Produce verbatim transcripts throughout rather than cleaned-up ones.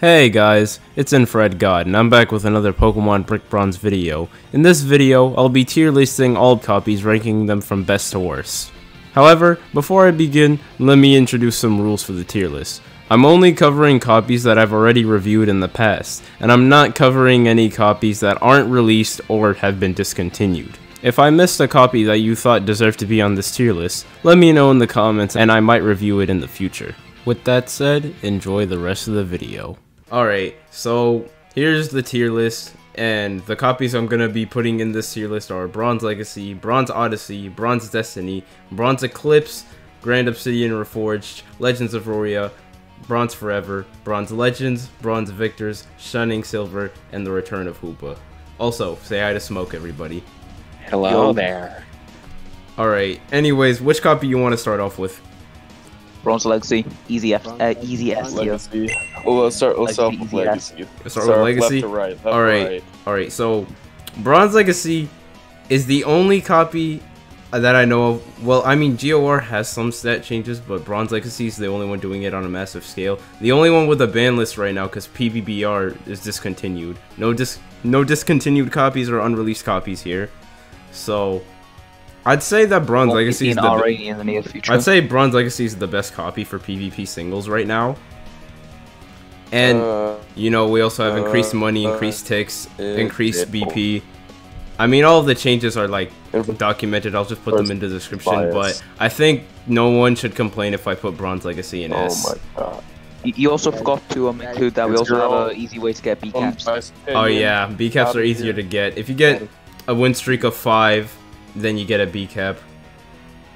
Hey guys, it's Infrared God, and I'm back with another Pokemon Brick Bronze video. In this video, I'll be tier listing all copies, ranking them from best to worst. However, before I begin, let me introduce some rules for the tier list. I'm only covering copies that I've already reviewed in the past, and I'm not covering any copies that aren't released or have been discontinued. If I missed a copy that you thought deserved to be on this tier list, let me know in the comments and I might review it in the future. With that said, enjoy the rest of the video. Alright, so here's the tier list, and the copies I'm going to be putting in this tier list are Bronze Legacy, Bronze Odyssey, Bronze Destiny, Bronze Eclipse, Grand Obsidian Reforged, Legends of Roria, Bronze Forever, Bronze Legends, Bronze Victors, Shining Silver, and The Return of Hoopa. Also, say hi to Smoke, everybody. Hello, Hello there. Alright, anyways, which copy you want to start off with? Bronze Legacy, easy F, uh, easy S tier. We'll, we'll start, we'll like start with Legacy. We'll start with Legacy? Left to right, left all right, right. All right, so Bronze Legacy is the only copy that I know of. Well, I mean, G O R has some stat changes, but Bronze Legacy is the only one doing it on a massive scale. The only one with a ban list right now, because P V B R is discontinued. No, dis no discontinued copies or unreleased copies here. So I'd say that Bronze Legacy is the in the near future. I'd say Bronze Legacy is the best copy for PvP singles right now. And uh, you know, we also have uh, increased money, increased ticks, uh, increased B P. I mean, all of the changes are like documented. I'll just put them in the description, bias. But I think no one should complain if I put Bronze Legacy in oh S. Oh my god. You also forgot to um, include that we also have an easy way to get B caps. Oh yeah, B caps are easier to get. If you get a win streak of five, then you get a B cap,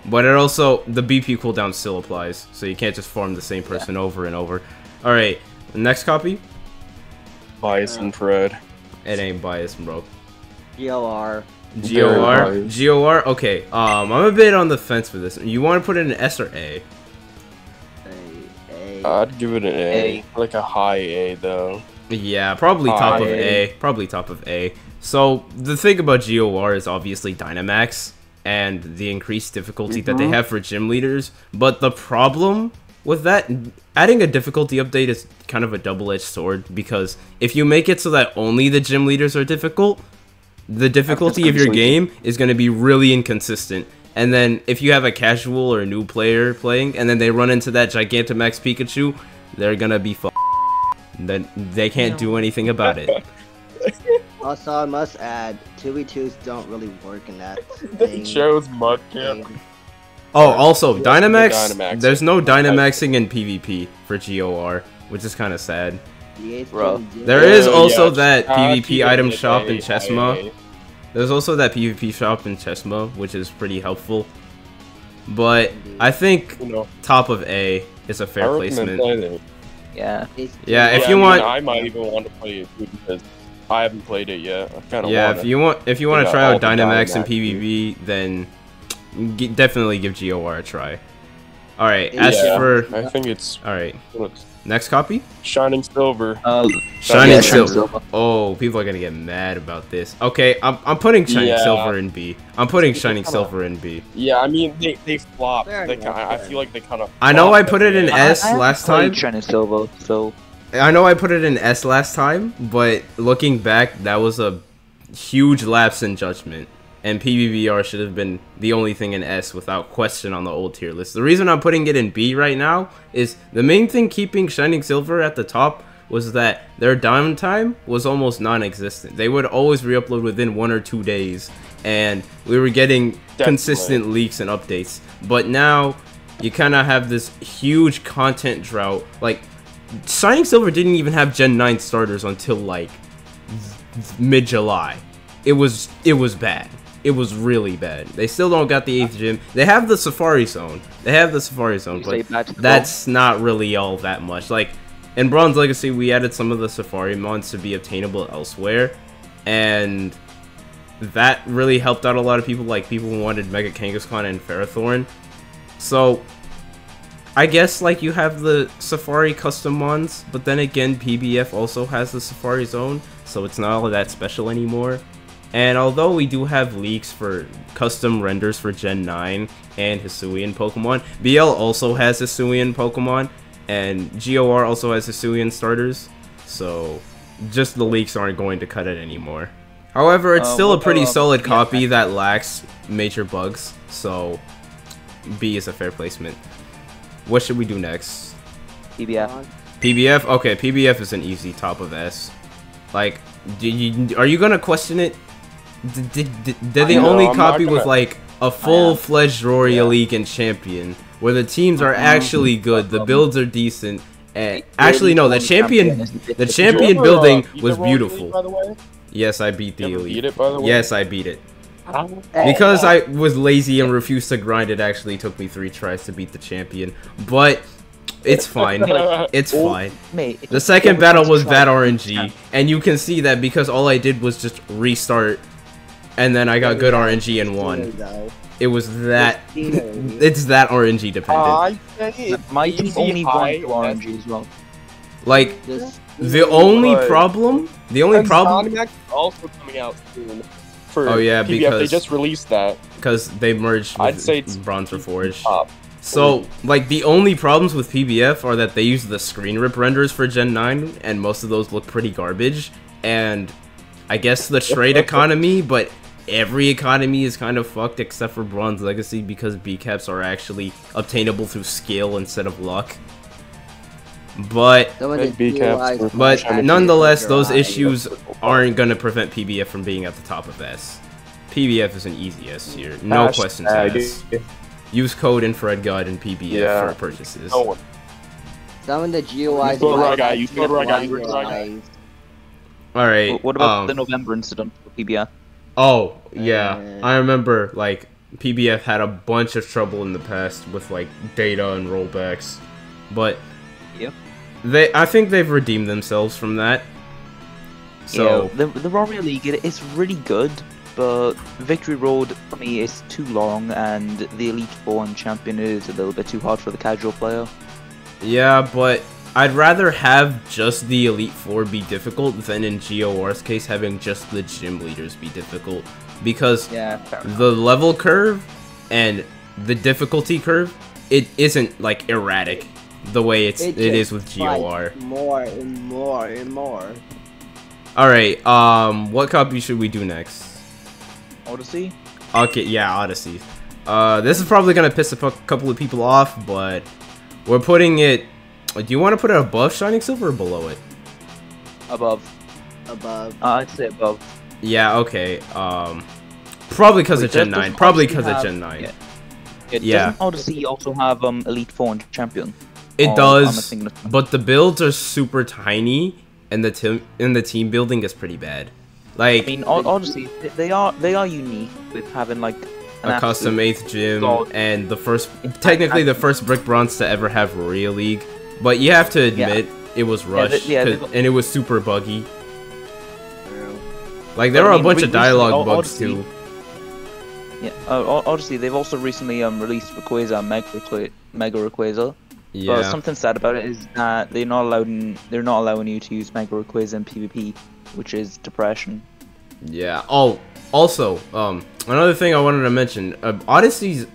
but it also, the B P cooldown still applies, so you can't just farm the same person yeah. over and over. All right, next copy. Bias Infrared. It ain't bias, bro. G O R. G O R. G O R. Okay. Um, I'm a bit on the fence with this. You want to put it in S or A? A. A. I'd give it an A. A. Like a high A though. Yeah, probably high top of A. A. Probably top of A. So, the thing about G O R is obviously Dynamax and the increased difficulty mm-hmm. that they have for gym leaders, but the problem with that, adding a difficulty update is kind of a double-edged sword, because if you make it so that only the gym leaders are difficult, the difficulty of your game is going to be really inconsistent. And then if you have a casual or a new player playing, and then they run into that Gigantamax Pikachu, they're going to be f***ed. Then they can't do anything about it. Also, I must add, two v twos don't really work in that They thing. chose Mudkip. Oh, also, Dynamax, Dynamax, there's no Dynamaxing in PvP for G O R, which is kind of sad. Bro. There is also that PvP item shop in Chesma. There's also that PvP shop in Chesma, which is pretty helpful. But I think top of A is a fair placement. Yeah. Yeah, if you want... I might even want to play it because I haven't played it yet. I kinda yeah, wanna, if you want, if you want to try out Dynamax and P V B, then g definitely give G O R a try. All right. As yeah, for, I think it's all right. Next copy. Shining Silver. Uh, Shining yeah, Silver. Silver. Oh, people are gonna get mad about this. Okay, I'm I'm putting Shining yeah. Silver in B. I'm putting Shining Silver in B. Yeah, I mean they they flop. They kinda, I feel like they kind of. I know I put it in S I, I last time. Shining Silver, so. I know I put it in S last time, but looking back, that was a huge lapse in judgment. And P V B R should have been the only thing in S without question on the old tier list. The reason I'm putting it in B right now is the main thing keeping Shining Silver at the top was that their downtime was almost non-existent. They would always re-upload within one or two days, and we were getting Definitely. consistent leaks and updates. But now, you kind of have this huge content drought. Like, Shining Silver didn't even have Gen nine starters until like mid-July. It was it was bad. It was really bad. They still don't got the eighth gym. They have the Safari Zone. They have the Safari Zone, but that's not really all that much. Like in Bronze Legacy, we added some of the Safari Mons to be obtainable elsewhere, and that really helped out a lot of people. Like people who wanted Mega Kangaskhan and Ferrothorn. So I guess, like, you have the Safari custom mons, but then again, P B F also has the Safari Zone, so it's not all that special anymore. And although we do have leaks for custom renders for Gen nine and Hisuian Pokemon, B L also has Hisuian Pokemon, and G O R also has Hisuian starters, so just the leaks aren't going to cut it anymore. However, it's uh, still a pretty uh, solid copy yeah. that lacks major bugs, so B is a fair placement. What should we do next? P B F. P B F? Okay, P B F is an easy top of S. Like, do you, are you gonna question it? Did, did, did, did they know, only I'm copy with, like, a full-fledged Roria yeah. League and Champion, where the teams are actually good, the builds are decent, and... Actually, no, the Champion the champion building was beautiful. Yes, I beat the Elite. Yes, I beat it. Because I was lazy and refused to grind, it actually took me three tries to beat the Champion. But... it's fine. It's fine. The second battle was bad R N G, and you can see that because all I did was just restart, and then I got good R N G and won. It was that. It's that R N G dependent. My only R N G as well. Like the only problem, the only problem. Also coming out soon. Oh yeah, because they just released that. Because they merged with Bronze Reforged. So, like, the only problems with P B F are that they use the screen rip renders for Gen nine, and most of those look pretty garbage, and I guess the trade economy, but every economy is kind of fucked except for Bronze Legacy because B caps are actually obtainable through skill instead of luck. But, but nonetheless, those issues aren't going to prevent P B F from being at the top of S. P B F is an easy S tier, no questions asked. Use code Infrared God and P B F yeah. for purchases. No one. Some of the G U Is. All right. What about um, the November incident for P B F? Oh yeah, uh, I remember. Like P B F had a bunch of trouble in the past with like data and rollbacks, but yep. they. I think they've redeemed themselves from that. So yeah, the the Roria League is really good. But Victory Road for me is too long, and the Elite Four and Champion is a little bit too hard for the casual player. Yeah, but I'd rather have just the Elite Four be difficult than in G O R's case having just the gym leaders be difficult. Because yeah, the level curve and the difficulty curve, it isn't like erratic the way it's, it, it is with G O R. More and more and more. Alright, um, what copy should we do next? Odyssey? Okay, yeah, Odyssey. Uh, this is probably gonna piss a couple of people off, but we're putting it... Do you want to put it above Shining Silver or below it? Above. Above. Uh, I'd say above. Yeah, okay. Um, probably because of Gen nine. Probably because of Gen nine. Yeah. It, yeah. Doesn't Odyssey also have um, Elite Four and Champion? It or, does, um, but the builds are super tiny, and the, te and the team building is pretty bad. Like, I mean, honestly, they are they are unique with having like an a custom eighth gym God. and the first, technically the first Brick Bronze to ever have Roria League. But you have to admit yeah. it was rushed yeah, they, yeah, and it was super buggy. Yeah. Like there but, are I mean, a bunch of dialogue bugs Odyssey, too. Yeah, uh, honestly, they've also recently um released Rayquaza and Mega, Mega Rayquaza. Yeah. But something sad about it is that they're not allowing they're not allowing you to use Mega Rayquaza in PvP, which is depression. Yeah. Oh, also, um, another thing I wanted to mention, uh, Odyssey's,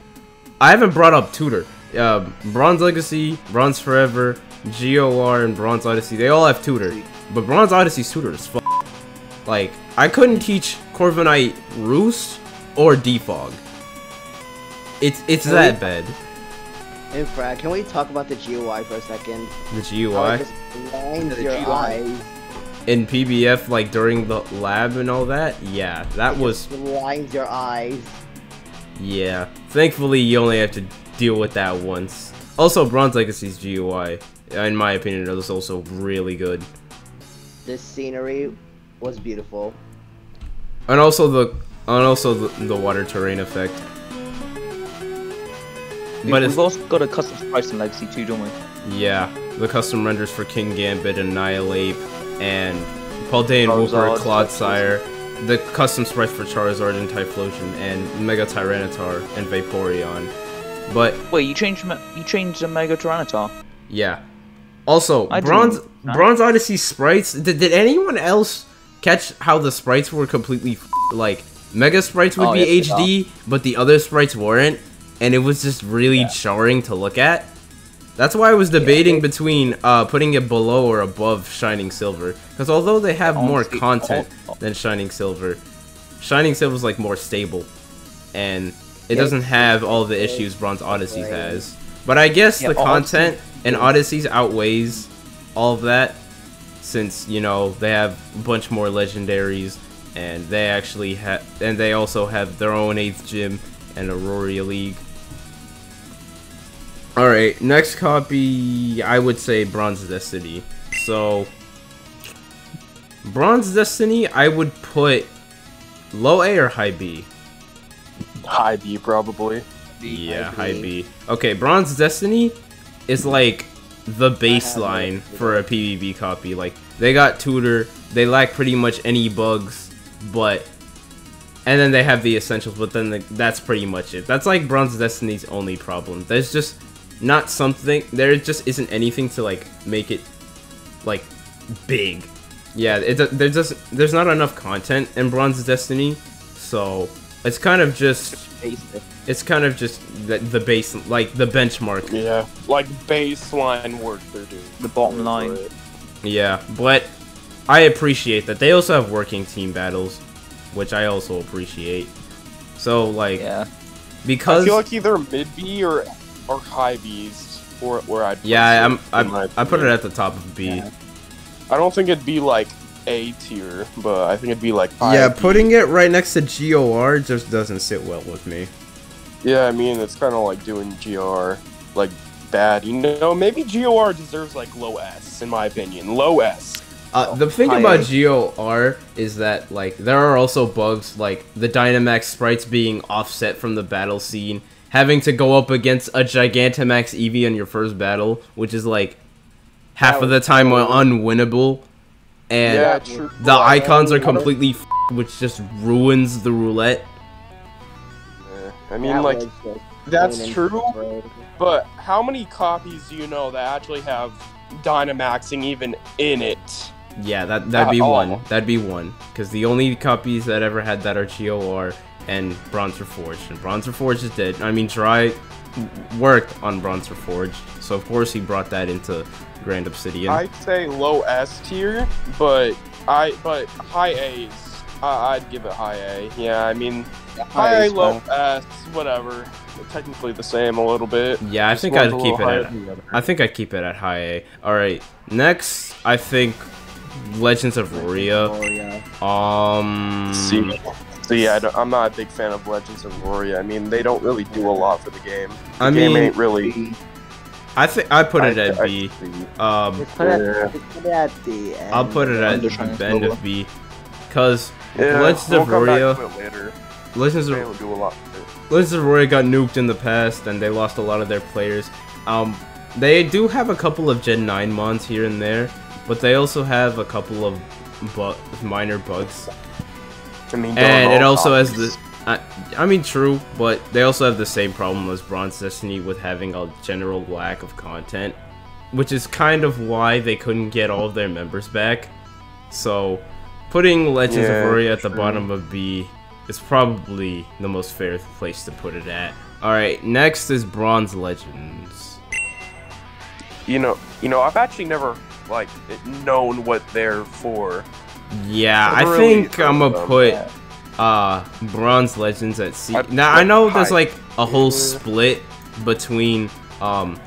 I haven't brought up Tutor. Uh, Bronze Legacy, Bronze Forever, G O R, and Bronze Odyssey, they all have Tutor. But Bronze Odyssey's Tutor is f***. Like, I couldn't teach Corviknight Roost or Defog. It's, it's can that we, bad. Infra, can we talk about the G U I for a second? The G U I? How it just blinds your eyes. In P B F, like during the lab and all that, yeah, that was blinds your eyes. Yeah, thankfully you only have to deal with that once. Also, Bronze Legacy's G U I, in my opinion, was also really good. This scenery was beautiful, and also the and also the, the water terrain effect. Dude, but we've it's also got a custom price in Legacy too, don't we? Yeah, the custom renders for King Gambit and Annihilate. And Paldean Wooper, Clodsire, the custom sprites for Charizard and Typhlosion, and Mega Tyranitar and Vaporeon. But wait, you changed you changed the Mega Tyranitar? Yeah. Also, I Bronze no. Bronze Odyssey sprites. Did, did anyone else catch how the sprites were completely f like Mega sprites would oh, be yes, H D, but the other sprites weren't, and it was just really yeah. jarring to look at. That's why I was debating yeah. between uh, putting it below or above Shining Silver. Because although they have more content than Shining Silver, Shining Silver is like more stable. And it doesn't have all the issues Bronze Odyssey has. But I guess the content in Odysseys outweighs all of that. Since, you know, they have a bunch more legendaries. And they actually have, and they also have their own eighth gym and a Roria League. Alright, next copy, I would say Bronze Destiny. So, Bronze Destiny, I would put low A or high B? High B, probably. Yeah, high B. Okay, Bronze Destiny is like the baseline for a P V B copy. Like, they got Tutor, they lack pretty much any bugs, but... And then they have the Essentials, but then the, that's pretty much it. That's like Bronze Destiny's only problem. There's just... not something, there just isn't anything to like make it like big. Yeah, it there's just there's not enough content in Bronze Destiny, so it's kind of just it's kind of just the, the base, like the benchmark. Yeah, like baseline work they're doing, the bottom line. Yeah, but I appreciate that they also have working team battles, which I also appreciate. So like, yeah, because I feel like either mid B or Or high B's, or where I'd yeah, I'm, I'm I put it at the top of B. Yeah. I don't think it'd be like A tier, but I think it'd be like high yeah. B. Putting it right next to G O R just doesn't sit well with me. Yeah, I mean it's kind of like doing G O R like bad. You know, maybe G O R deserves like low S in my opinion. Low S. Uh, the thing about A. G O R is that like there are also bugs like the Dynamax sprites being offset from the battle scene. Having to go up against a Gigantamax Eevee in your first battle, which is like half of the time unwinnable, and yeah, true. the icons are completely f***, which just ruins the roulette. Yeah, I mean, like, that's true, but how many copies do you know that actually have Dynamaxing even in it? Yeah, that, that'd be one. That'd be one, because the only copies that ever had that are G O R and Bronze Reforged, and Bronze Reforged is dead. I mean, Dry worked on Bronze Reforged, so of course he brought that into Grand Obsidian. I'd say low S tier, but I but high A's. I, I'd give it high A. Yeah, I mean, yeah, high A, low S, whatever. They're technically the same a little bit. Yeah, I Just think I'd keep it. At, I think I'd keep it at high A. All right, next I think Legends of Roria. Um. See. So yeah, I don't, I'm not a big fan of Legends of Roria. I mean, they don't really do a lot for the game. The I game mean, ain't really. I think I put it I, at I, B. I, um, put yeah. it at B. I'll put it at the end of B, because yeah, Legends we'll of Roria. Legends of Roria do a lot. Legends of Roria got nuked in the past, and they lost a lot of their players. Um, they do have a couple of Gen nine mons here and there, but they also have a couple of bu minor bugs. I mean, and it also copies. has the, uh, I mean, true, but they also have the same problem as Bronze Destiny with having a general lack of content, which is kind of why they couldn't get all of their members back. So, putting Legends yeah, of Roria at true. the bottom of B is probably the most fair place to put it at. All right, next is Bronze Legends. You know, you know, I've actually never like known what they're for. Yeah, I think I'm gonna put uh, Bronze Legends at C. Now, I know there's like a whole split between um,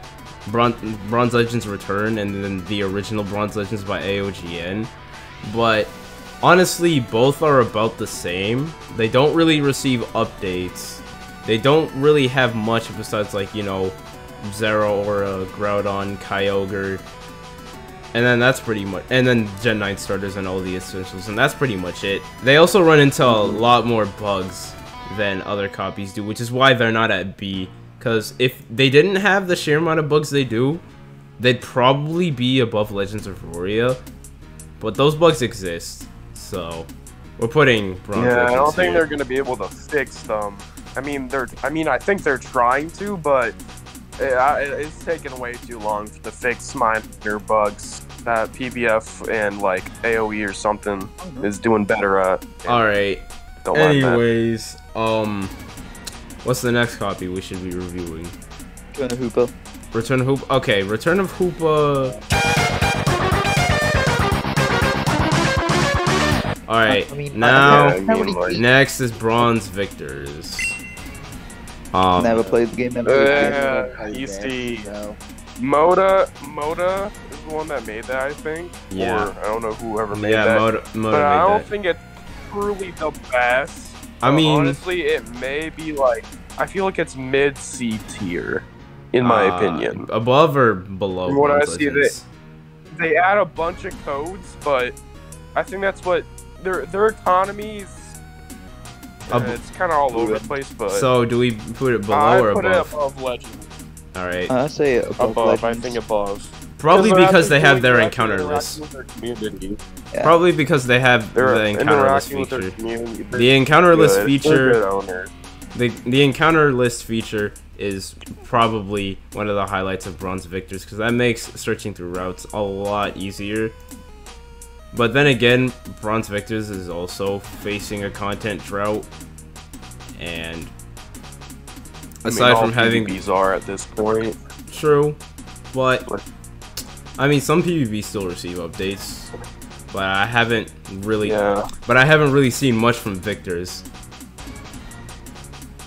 Bronze, Bronze Legends Return and then the original Bronze Legends by A O G N, but honestly, both are about the same. They don't really receive updates. They don't really have much besides like, you know, Zeraora, Groudon, Kyogre. And then that's pretty much, and then Gen nine starters and all the essentials, and that's pretty much it. They also run into a lot more bugs than other copies do, which is why they're not at B. Because if they didn't have the sheer amount of bugs they do, they'd probably be above Legends of Roria. But those bugs exist, so we're putting Bronze Legends here. Yeah, I don't think they're gonna be able to fix them. I mean, they're. I mean, I think they're trying to, but it, I, it's taken way too long to fix minor bugs. That P B F and like A O E or something is doing better at. All right. Don't Anyways, um, what's the next copy we should be reviewing? Return of Hoopa. Return of Hoopa. Okay, Return of Hoopa. Alright, I mean, now, yeah, next is Bronze Victors. Um, never played the game. Never uh, played the game. Easty. So. Moda, Moda is the one that made that, I think. Yeah. Or, I don't know whoever made yeah, that. Moda, Moda but I don't that. think it's truly the best. I mean, honestly, it may be like, I feel like it's mid C tier, in uh, my opinion. Above or below? From what I see, they, they add a bunch of codes, but I think that's what their their economy's. Uh, it's kind of all over the place, but so do we put it below I or put above? It above Legends. All right. I say above. above I think above. Probably because they have their encounter list. Yeah. Probably because they have They're the encounter list feature. The encounter list feature. The the encounter list feature is probably one of the highlights of Bronze Victors because that makes searching through routes a lot easier. But then again, Bronze Victors is also facing a content drought, and aside I mean, from having P V Bs at this point, true, but I mean some P V Bs still receive updates, but I haven't really, yeah. but I haven't really seen much from Victors.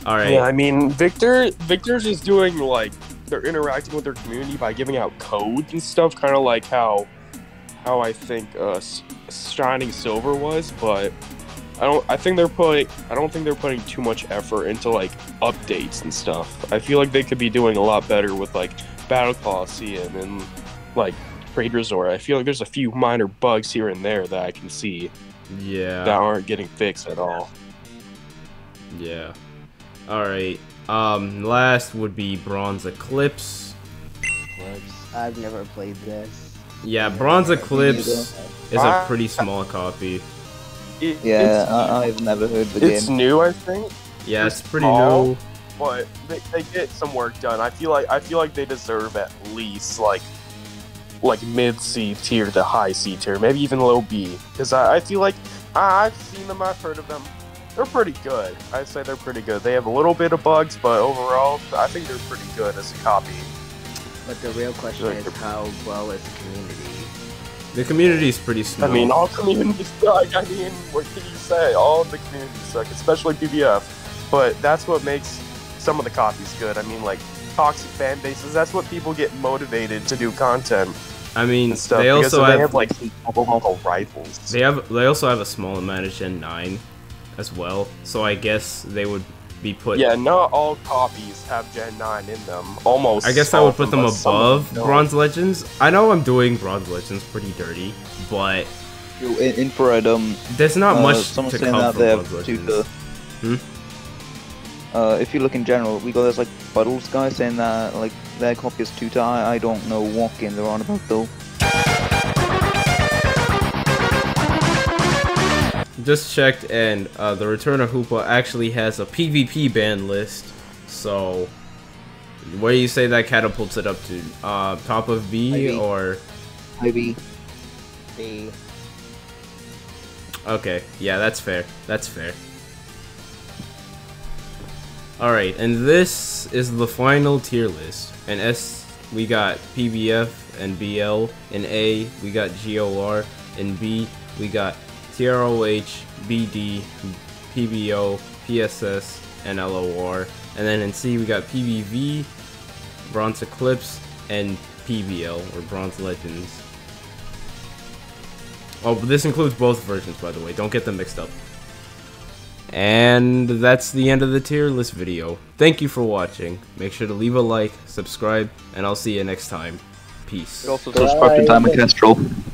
All right. Yeah, I mean Victor, Victors is doing like they're interacting with their community by giving out codes and stuff, kind of like how. how I think uh, Shining Silver was, but I don't. I think they're putting. I don't think they're putting too much effort into like updates and stuff. I feel like they could be doing a lot better with like Battle Coliseum and like Trade Resort. I feel like there's a few minor bugs here and there that I can see. Yeah. That aren't getting fixed at all. Yeah. All right. Um. Last would be Bronze Eclipse. Eclipse. I've never played this. Yeah, Bronze Eclipse is a pretty small copy. It, yeah, uh, I've never heard the it's game. It's new, I think. Yeah, it's pretty oh, new. But they, they get some work done. I feel like I feel like they deserve at least like like mid C tier to high C tier, maybe even low B. Because I, I feel like I, I've seen them, I've heard of them. They're pretty good. I'd say they're pretty good. They have a little bit of bugs, but overall, I think they're pretty good as a copy. But the real question is how well is the community? The community is pretty small. I mean, all communities suck. I mean, what can you say? All of the communities suck, especially P B F. But that's what makes some of the copies good. I mean, like, toxic fan bases, that's what people get motivated to do content. I mean, and stuff, they also have, they have, like, local rivals. They, have, they also have a small amount of Gen nine as well, so I guess they would... be put. Yeah, not all copies have Gen nine in them. Almost. I guess I would put them above Bronze Legends. I know I'm doing Bronze Legends pretty dirty, but Yo, in Infrared, um, there's not uh, much to come from Bronze Legends. Hmm? Uh, if you look in general, we got this like Buttles guy saying that like their copy is too tight. I don't know what game they're on about though. Just checked, and uh, the Return of Hoopa actually has a PvP ban list. So, where do you say that catapults it up to? Uh, top of B or? Maybe. B. Okay, yeah, that's fair. That's fair. All right, and this is the final tier list. And S, we got P B F and B L. In A, we got G O R. In B, we got T R O H, B D, P B O, P S S, and L O R. And then in C we got P V V, Bronze Eclipse, and P B L, or Bronze Legends. Oh, but this includes both versions, by the way. Don't get them mixed up. And that's the end of the tier list video. Thank you for watching. Make sure to leave a like, subscribe, and I'll see you next time. Peace. Also subscribe to Time and Kestrel.